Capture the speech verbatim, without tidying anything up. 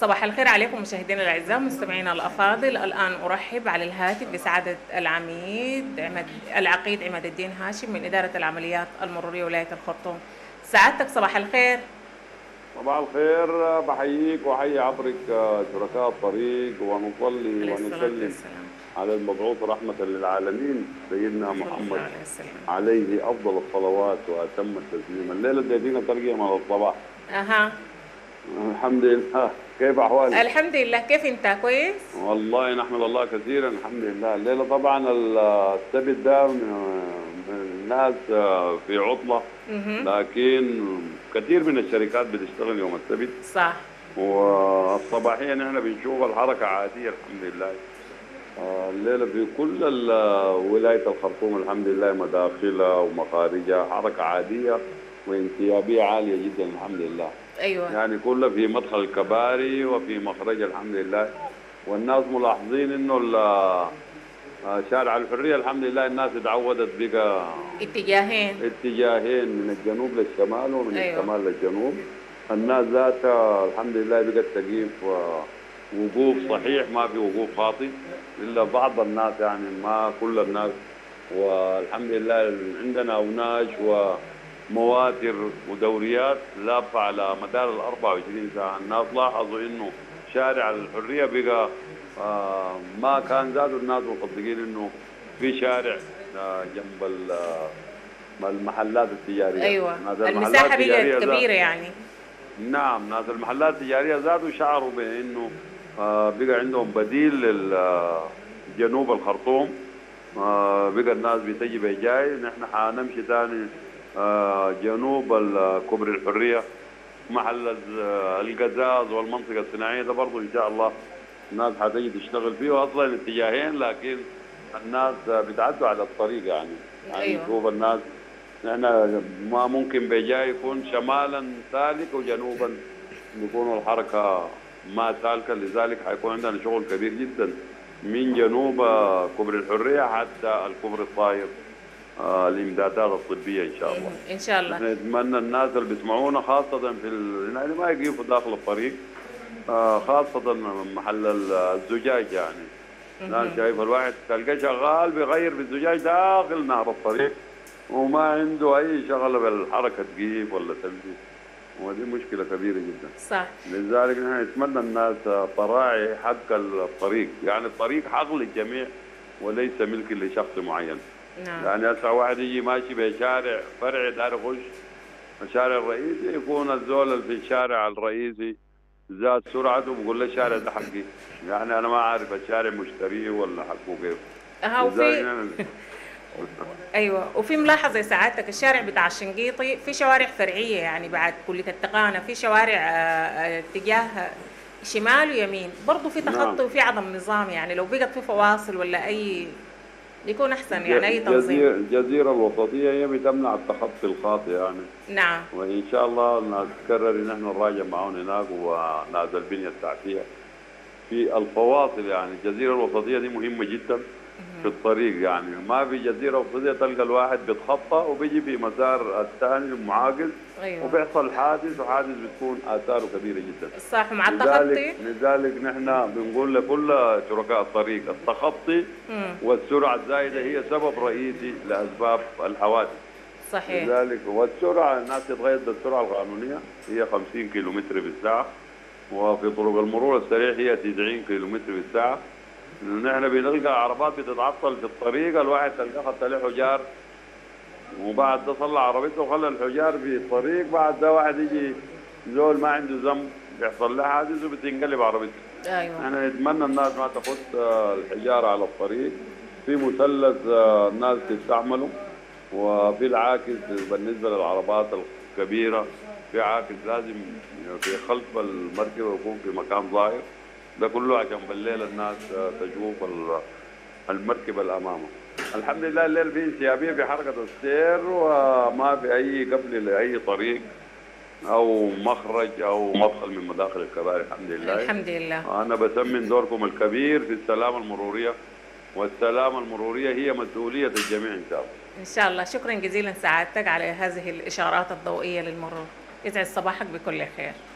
صباح الخير عليكم مشاهدينا الاعزاء مستمعينا الافاضل. الان ارحب على الهاتف بسعاده العميد عماد العقيد عماد الدين هاشم من اداره العمليات المروريه ولايه الخرطوم. سعادتك صباح الخير. صباح الخير، بحييك وحيي عبرك شركاء الطريق، ونصلي ونسلم على المبعوث رحمه للعالمين سيدنا محمد عليه افضل الصلوات واتم التسليم. الليله اديتينا ترقيه من الصباح. اها الحمد لله. كيف احوالك؟ الحمد لله. كيف انت؟ كويس والله، نحمد الله كثيرا الحمد لله. الليله طبعا السبت ده من الناس في عطله، لكن كثير من الشركات بتشتغل يوم السبت. صح. والصباحيه نحن بنشوف الحركه عاديه الحمد لله. الليله في كل ولايه الخرطوم الحمد لله مداخلها ومخارجها حركه عاديه وانسيابيه عاليه جدا الحمد لله. ايوه يعني كله في مدخل الكباري وفي مخرج الحمد لله. والناس ملاحظين انه شارع الحريه الحمد لله الناس اتعودت بقى اتجاهين اتجاهين من الجنوب للشمال ومن أيوة. الشمال للجنوب. الناس ذاتها الحمد لله بقت تقيف وقوف صحيح، ما في وقوف خاطئ الا بعض الناس، يعني ما كل الناس. والحمد لله عندنا اوناش و مواتر ودوريات لافه على مدار ال أربعة وعشرين ساعه. الناس لاحظوا انه شارع الحريه بقى آه ما كان زادوا الناس مصدقين انه في شارع آه جنب المحلات التجاريه. ايوه المساحه بقت كبيره يعني. نعم ناس المحلات التجاريه زادوا شعروا بانه آه بقى عندهم بديل لجنوب الخرطوم. آه بقى الناس بتجي بجاي نحن حنمشي ثاني آه جنوب الكوبري الحريه محل القزاز والمنطقه الصناعيه ده برضه ان شاء الله الناس حتيجي تشتغل فيه. اصلا الاتجاهين لكن الناس بتعدوا على الطريق يعني. يعني نشوف الناس نحن ما ممكن بجاي يكون شمالا سالك وجنوبا يكون الحركه ما سالكه، لذلك حيكون عندنا شغل كبير جدا من جنوب كوبري الحريه حتى الكوبري الطاير. آه الامدادات الطبيه ان شاء الله. ان شاء الله نتمنى الناس اللي بيسمعونا خاصه في ال... يعني ما يقفوا داخل الطريق، آه خاصه محل الزجاج يعني. انا شايف الواحد تلقاه شغال بيغير بالزجاج داخل نهر الطريق وما عنده اي شغله بالحركه تجيب ولا تمشي، ودي مشكله كبيره جدا. صح. لذلك نحن نتمنى الناس تراعي حق الطريق، يعني الطريق حق للجميع وليس ملك لشخص معين. نعم. يعني اسرع واحد يجي ماشي بشارع فرعي دار يخش الشارع الرئيسي يكون الزول في الشارع الرئيسي زاد سرعته بقول له الشارع ده حقي، يعني انا ما عارف الشارع مشتريه ولا حقه كيف. اها وفي أنا... ايوه وفي ملاحظه يا سعادتك الشارع بتاع الشنقيطي في شوارع فرعيه يعني بعد كليه التقانه في شوارع اتجاه شمال ويمين برضه في تخطي وفي عدم نظام، يعني لو بقت في فواصل ولا اي يكون احسن يعني اي تنظيم. الجزيره الوسطيه هي بتمنع التخطي الخاطئ يعني. نعم. وان شاء الله نتكرر نحن نراجع معهم هناك وناس البنيه التعفيه في الفواصل، يعني الجزيره الوسطيه دي مهمه جدا في الطريق. يعني ما في جزيره وسطيه تلقى الواحد بيتخطى وبيجي في مسار الثاني المعاكس. أيوة. وبيحصل حادث وحادث بتكون اثاره كبيره جدا. صح مع التخطي. لذلك نحن بنقول لكل شركاء الطريق التخطي مم. والسرعه الزايده هي سبب رئيسي لاسباب الحوادث. صحيح. لذلك والسرعه الناس تتغير بالسرعه القانونيه هي خمسين كيلومتر في الساعه، وفي طرق المرور السريع هي تسعين كيلومتر في الساعه. نحن بنلقى عربات بتتعطل في الطريق، الواحد تلقاه حط عليه حجار وبعد ده صلى عربيته وخلى الحجار في الطريق، بعد ده واحد يجي زول ما عنده ذنب بيحصل له حادث وبتنقلب عربيته. ايوه احنا نتمنى الناس ما تحط الحجاره على الطريق. في مثلث الناس تستعمله، وفي العاكس بالنسبه للعربات الكبيره، في عاكس لازم في خلف المركبه يكون في مكان ظاهر، ده كله عشان بالليل الناس تشوف المركبه اللي امامها. الحمد لله الليل في انسيابيه في حركه السير وما في اي قفل لاي طريق او مخرج او مدخل من مداخل الكباري الحمد لله. الحمد لله. انا بسمي دوركم الكبير في السلامه المروريه، والسلامه المروريه هي مسؤوليه الجميع ان شاء الله. ان شاء الله. شكرا جزيلا سعادتك على هذه الاشارات الضوئيه للمرور. يسعد صباحك بكل خير.